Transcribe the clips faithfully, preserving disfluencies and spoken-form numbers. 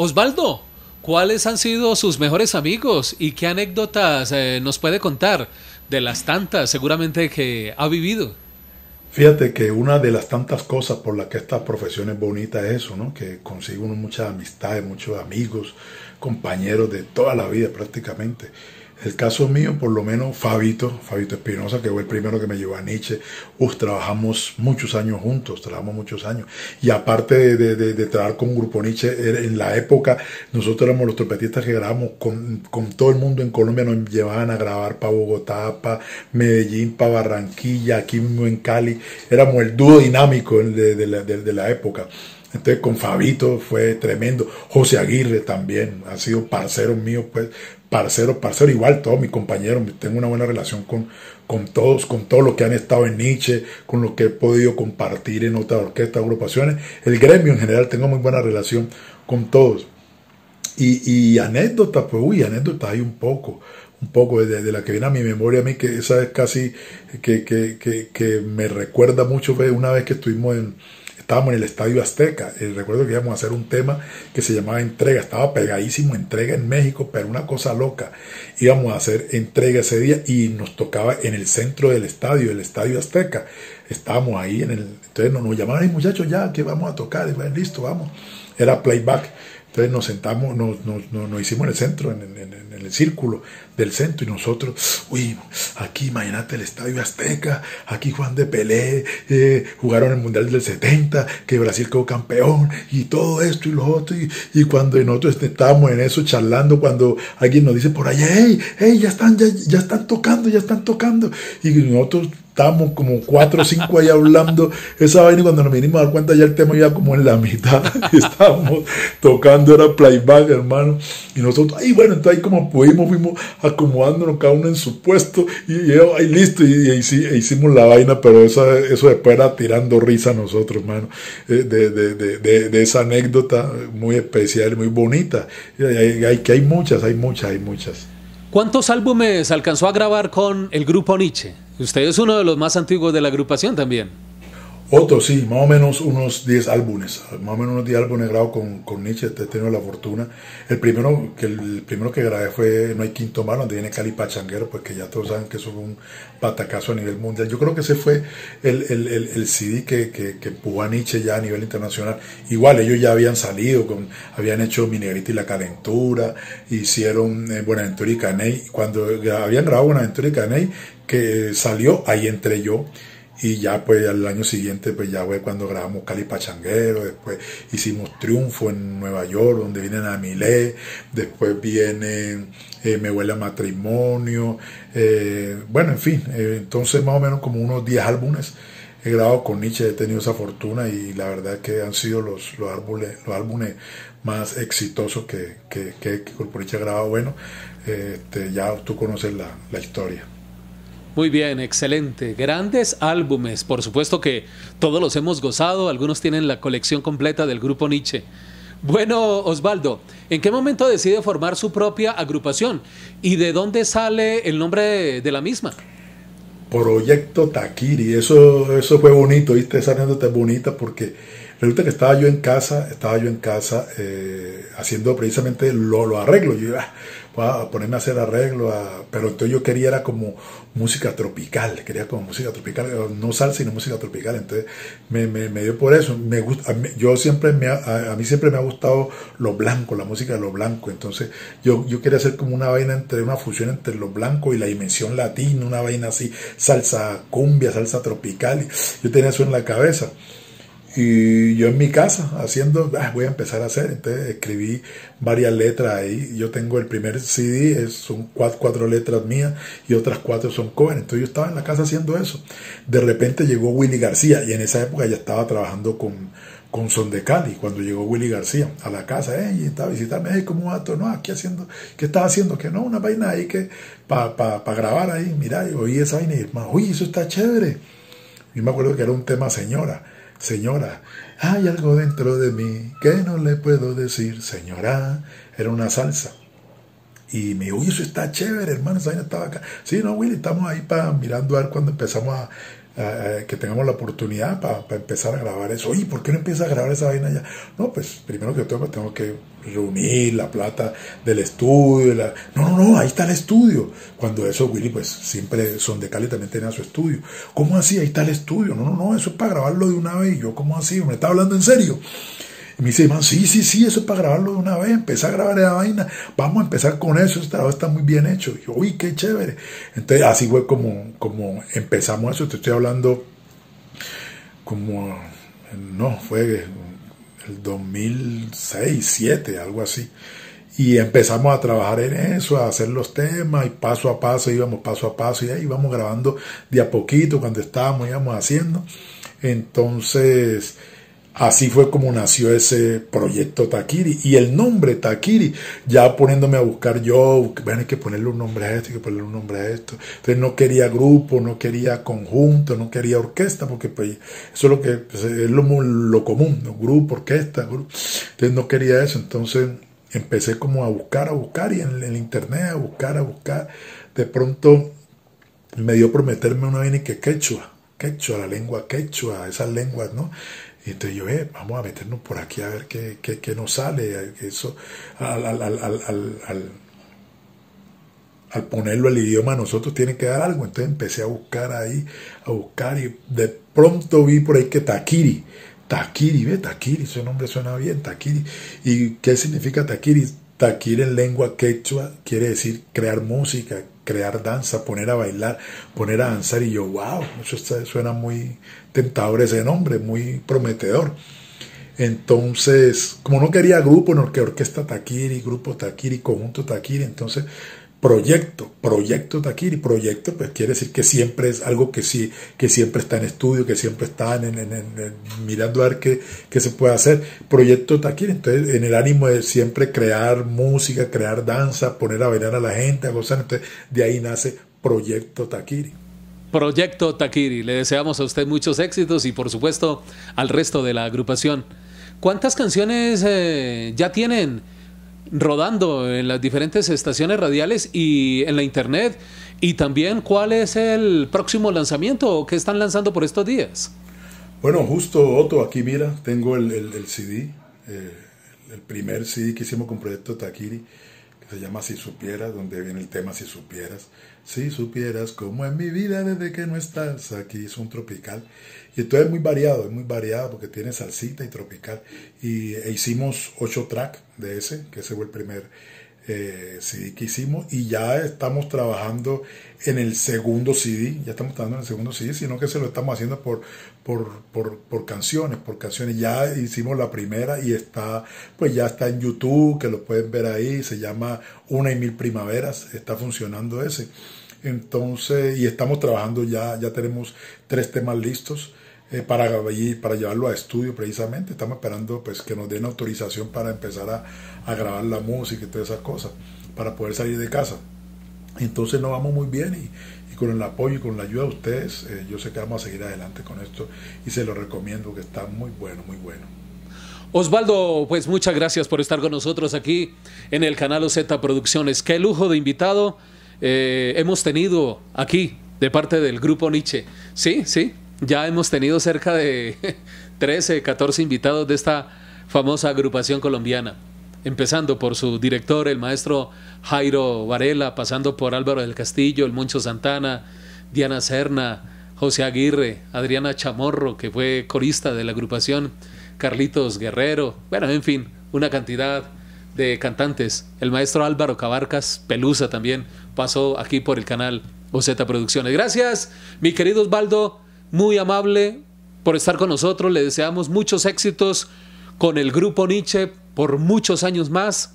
Osvaldo, ¿cuáles han sido sus mejores amigos y qué anécdotas eh, nos puede contar de las tantas seguramente que ha vivido? Fíjate que una de las tantas cosas por las que esta profesión es bonita es eso, ¿no? Que consigue uno muchas amistades, muchos amigos, compañeros de toda la vida prácticamente. El caso mío, por lo menos, Fabito, Fabito Espinosa, que fue el primero que me llevó a Nietzsche. Uf, trabajamos muchos años juntos, trabajamos muchos años. Y aparte de, de, de, de trabajar con Grupo Niche, en la época nosotros éramos los trompetistas que grabamos con, con todo el mundo en Colombia. Nos llevaban a grabar para Bogotá, para Medellín, para Barranquilla, aquí mismo en Cali. Éramos el dúo dinámico de, de, la, de, de la época. Entonces con Fabito fue tremendo. José Aguirre también ha sido parcero mío, pues parcero, parcero, igual todos mis compañeros. Tengo una buena relación con, con todos, con todos los que han estado en Nietzsche, con los que he podido compartir en otras orquestas, agrupaciones, el gremio en general. Tengo muy buena relación con todos. Y, y anécdotas, pues uy, anécdotas hay un poco, un poco de, de la que viene a mi memoria a mí, que esa es casi que, que, que, que me recuerda mucho una vez que estuvimos en... Estábamos en el Estadio Azteca. Eh, recuerdo que íbamos a hacer un tema que se llamaba Entrega. Estaba pegadísimo Entrega en México, pero una cosa loca. Íbamos a hacer Entrega ese día y nos tocaba en el centro del estadio, el Estadio Azteca. Estábamos ahí en el... Entonces nos, nos llamaban, y muchachos, ya, que vamos a tocar. Y bueno, listo, vamos. Era playback. Entonces nos sentamos, nos, nos, nos, nos hicimos en el centro, en, en, en el círculo del centro, y nosotros, uy, aquí imagínate el Estadio Azteca, aquí Juan de Pelé, eh, jugaron el Mundial del setenta, que Brasil quedó campeón, y todo esto y lo otro, y, y cuando nosotros estábamos en eso charlando, cuando alguien nos dice por allá, hey, hey, ya están, ya, ya están tocando, ya están tocando, y nosotros... Estábamos como cuatro o cinco ahí hablando esa vaina, y cuando nos vinimos a dar cuenta ya el tema iba como en la mitad. Estábamos tocando, era playback, hermano. Y nosotros, ahí bueno, entonces ahí como pudimos, fuimos acomodándonos cada uno en su puesto. Y yo, ahí listo, y, y, y hicimos la vaina, pero eso, eso después era tirando risa a nosotros, hermano. De, de, de, de, de esa anécdota muy especial, muy bonita. Y hay, hay, que hay muchas, hay muchas, hay muchas. ¿Cuántos álbumes alcanzó a grabar con el Grupo Niche? Usted es uno de los más antiguos de la agrupación también. Otro, sí, más o menos unos diez álbumes. Más o menos unos diez álbumes grabados con, con Nietzsche. He tenido la fortuna. El primero, que, el primero que grabé fue No Hay Quinto Malo, donde viene Cali Pachanguero, porque ya todos saben que eso fue un patacazo a nivel mundial. Yo creo que ese fue el, el, el, el C D que, que, que empujó a Nietzsche ya a nivel internacional. Igual, ellos ya habían salido, con, habían hecho Minerita y la Calentura, hicieron eh, Buenaventura y Caney. Cuando habían grabado Buenaventura y Caney, que salió, ahí entré yo. Y ya pues al año siguiente pues ya fue cuando grabamos Cali Pachanguero, después hicimos Triunfo en Nueva York, donde vienen a Milé, después viene eh, Me Huele a Matrimonio, eh, bueno, en fin, eh, entonces más o menos como unos diez álbumes he grabado con Nietzsche. He tenido esa fortuna y la verdad es que han sido los, los, álbumes, los álbumes más exitosos que, que, que, que Grupo Nietzsche ha grabado. Bueno, eh, este, ya tú conoces la, la historia. Muy bien, excelente. Grandes álbumes, por supuesto que todos los hemos gozado, algunos tienen la colección completa del Grupo Niche. Bueno, Osvaldo, ¿en qué momento decide formar su propia agrupación y de dónde sale el nombre de la misma? Proyecto Takiri, eso, eso fue bonito, ¿viste? Esa anécdota es bonita porque resulta que estaba yo en casa, estaba yo en casa eh, haciendo precisamente lo, lo arreglo. Yo iba a ponerme a hacer arreglo, a, pero entonces yo quería era como música tropical, quería como música tropical, no salsa sino música tropical. Entonces me, me, me dio por eso. Me gusta, a mí, yo siempre me, a, a mí siempre me ha gustado lo blanco, la música de lo blanco. Entonces yo, yo quería hacer como una vaina entre una fusión entre lo blanco y la dimensión latina, una vaina así, salsa cumbia, salsa tropical. Yo tenía eso en la cabeza. Y yo en mi casa haciendo, ah, voy a empezar a hacer. Entonces escribí varias letras ahí. Yo tengo el primer C D, es, son cuatro, cuatro letras mías y otras cuatro son covers. Entonces yo estaba en la casa haciendo eso. De repente llegó Willy García y en esa época ya estaba trabajando con, con Sondecali. Cuando llegó Willy García a la casa, eh, y estaba visitarme, hey, ¿cómo va todo? No, aquí haciendo, ¿qué estás haciendo? Que no, una vaina ahí que para pa, pa grabar ahí. Mirá, y oí esa vaina y hermano, uy, eso está chévere. Yo me acuerdo que era un tema señora. Señora, hay algo dentro de mí que no le puedo decir, señora. Era una salsa. Y me dijo, uy, eso está chévere, hermano, esa vaina estaba acá. Sí, no, Willy, estamos ahí para mirando a ver cuando empezamos a, eh, que tengamos la oportunidad para pa empezar a grabar eso. Oye, ¿por qué no empiezas a grabar esa vaina ya? No, pues primero que todo tengo que reunir la plata del estudio. La... No, no, no, ahí está el estudio. Cuando eso, Willy, pues siempre Sondecali también tenía su estudio. ¿Cómo así? Ahí está el estudio. No, no, no, eso es para grabarlo de una vez. Y yo, ¿cómo así? ¿Me está hablando en serio? Y me dice, man, sí, sí, sí, eso es para grabarlo de una vez, empezar a grabar esa vaina, vamos a empezar con eso, este trabajo está muy bien hecho. Y yo, uy, qué chévere. Entonces, así fue como, como empezamos eso. Te estoy hablando como, no, fue el dos mil seis, dos mil siete, algo así. Y empezamos a trabajar en eso, a hacer los temas, y paso a paso, íbamos paso a paso, y ahí íbamos grabando de a poquito, cuando estábamos, íbamos haciendo. Entonces... así fue como nació ese proyecto Takiri. Y el nombre Takiri, ya poniéndome a buscar yo, bueno, hay que ponerle un nombre a esto, hay que ponerle un nombre a esto. Entonces no quería grupo, no quería conjunto, no quería orquesta, porque pues, eso es lo que pues, es lo, lo común, ¿no? Grupo, orquesta, grupo. Entonces no quería eso. Entonces empecé como a buscar, a buscar, y en el internet a buscar, a buscar. De pronto me dio prometerme una vaina que quechua, quechua, la lengua quechua, esas lenguas, ¿no? Entonces yo, eh, vamos a meternos por aquí a ver qué, qué, qué nos sale. Eso, al, al, al, al, al, al ponerlo al idioma a nosotros tiene que dar algo. Entonces empecé a buscar ahí, a buscar, y de pronto vi por ahí que Takiri, Takiri, ve, Takiri, su nombre suena bien, Takiri. ¿Y qué significa Takiri? Takiri en lengua quechua quiere decir crear música, crear danza, poner a bailar, poner a danzar. Y yo, wow, eso suena muy tentador ese nombre, muy prometedor. Entonces, como no quería grupo, no, que orquesta Takiri, grupo Takiri, conjunto Takiri, entonces proyecto, proyecto Takiri. Proyecto pues quiere decir que siempre es algo que sí, que siempre está en estudio, que siempre está en, en, en, en, mirando a ver qué, qué se puede hacer. Proyecto Takiri, entonces en el ánimo de siempre crear música, crear danza, poner a bailar a la gente, a gozar. Entonces de ahí nace Proyecto Takiri. Proyecto Takiri, le deseamos a usted muchos éxitos y por supuesto al resto de la agrupación. ¿Cuántas canciones eh, ya tienen rodando en las diferentes estaciones radiales y en la internet? Y también, ¿cuál es el próximo lanzamiento que están lanzando por estos días? Bueno, justo, Otto, aquí mira, tengo el, el, el C D, eh, el primer C D que hicimos con Proyecto Takiri, que se llama Si Supieras, donde viene el tema Si Supieras. Si supieras cómo es mi vida desde que no estás aquí, es un tropical. Y entonces es muy variado, es muy variado porque tiene salsita y tropical. Y e hicimos ocho tracks de ese, que ese fue el primer eh, C D que hicimos. Y ya estamos trabajando en el segundo C D, ya estamos trabajando en el segundo C D, sino que se lo estamos haciendo por, por, por, por canciones, por canciones. Ya hicimos la primera y está, pues ya está en YouTube, que lo pueden ver ahí, se llama Una y Mil Primaveras, está funcionando ese. Entonces, y estamos trabajando ya, ya tenemos tres temas listos. Eh, para, para llevarlo a estudio precisamente, estamos esperando pues que nos den autorización para empezar a, a grabar la música y todas esas cosas, para poder salir de casa. Entonces nos vamos muy bien y, y con el apoyo y con la ayuda de ustedes, eh, yo sé que vamos a seguir adelante con esto y se lo recomiendo, que está muy bueno, muy bueno. Osvaldo, pues muchas gracias por estar con nosotros aquí en el canal O Z Producciones. Qué lujo de invitado eh, hemos tenido aquí de parte del Grupo Niche. Sí, sí. Ya hemos tenido cerca de trece, catorce invitados de esta famosa agrupación colombiana, empezando por su director, el maestro Jairo Varela, pasando por Álvaro del Castillo, el Moncho Santana, Diana Serna, José Aguirre, Adriana Chamorro, que fue corista de la agrupación, Carlitos Guerrero, bueno, en fin, una cantidad de cantantes. El maestro Álvaro Cabarcas, Pelusa también, pasó aquí por el canal O Z Producciones. Gracias, mi querido Osvaldo. Muy amable por estar con nosotros. Le deseamos muchos éxitos con el Grupo Niche por muchos años más,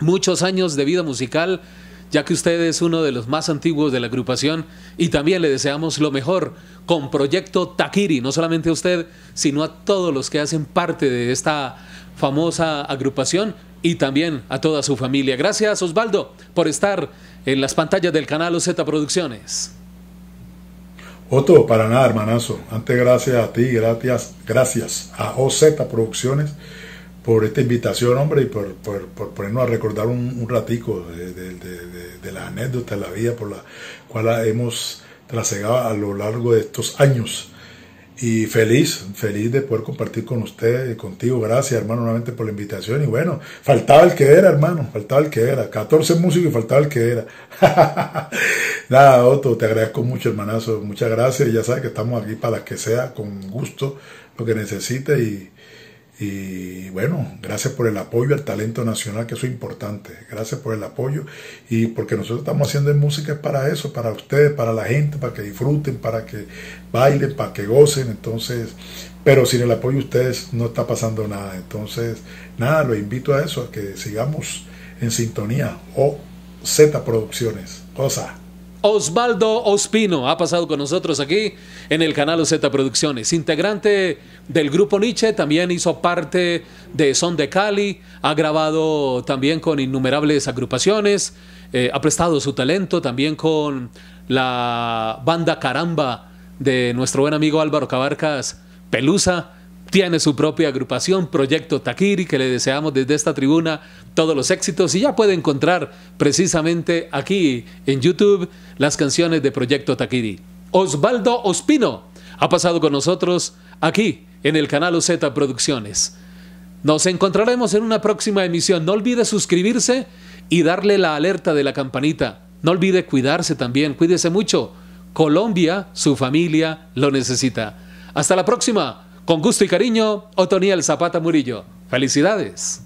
muchos años de vida musical, ya que usted es uno de los más antiguos de la agrupación. Y también le deseamos lo mejor con Proyecto Takiri, no solamente a usted, sino a todos los que hacen parte de esta famosa agrupación y también a toda su familia. Gracias, Osvaldo, por estar en las pantallas del canal O Z Producciones. Otto, para nada, hermanazo. Antes, gracias a ti, gracias, gracias a O Z Producciones por esta invitación, hombre, y por, por, por ponernos a recordar un, un ratico de, de, de, de, de las anécdotas de la vida por la cual hemos trasegada a lo largo de estos años. Y feliz, feliz de poder compartir con usted, contigo. Gracias, hermano, nuevamente por la invitación. Y bueno, faltaba el que era, hermano, faltaba el que era. catorce músicos y faltaba el que era. Nada, Otto, te agradezco mucho, hermanazo. Muchas gracias. Ya sabes que estamos aquí para que sea, con gusto, lo que necesite. Y, y bueno, gracias por el apoyo al talento nacional, que eso es importante. Gracias por el apoyo. Y porque nosotros estamos haciendo música para eso, para ustedes, para la gente, para que disfruten, para que bailen, para que gocen. Entonces, pero sin el apoyo de ustedes no está pasando nada. Entonces, nada, los invito a eso, a que sigamos en sintonía. O Z Producciones. Cosa. Osvaldo Ospino ha pasado con nosotros aquí en el canal O Z Producciones, integrante del Grupo Niche, también hizo parte de Son de Cali, ha grabado también con innumerables agrupaciones, eh, ha prestado su talento también con la banda Caramba de nuestro buen amigo Álvaro Cabarcas, Pelusa. Tiene su propia agrupación, Proyecto Takiri, que le deseamos desde esta tribuna todos los éxitos. Y ya puede encontrar precisamente aquí en YouTube las canciones de Proyecto Takiri. Osvaldo Ospino ha pasado con nosotros aquí en el canal O Z Producciones. Nos encontraremos en una próxima emisión. No olvide suscribirse y darle la alerta de la campanita. No olvide cuidarse también, cuídese mucho. Colombia, su familia, lo necesita. Hasta la próxima. Con gusto y cariño, Otoniel Zapata Murillo. ¡Felicidades!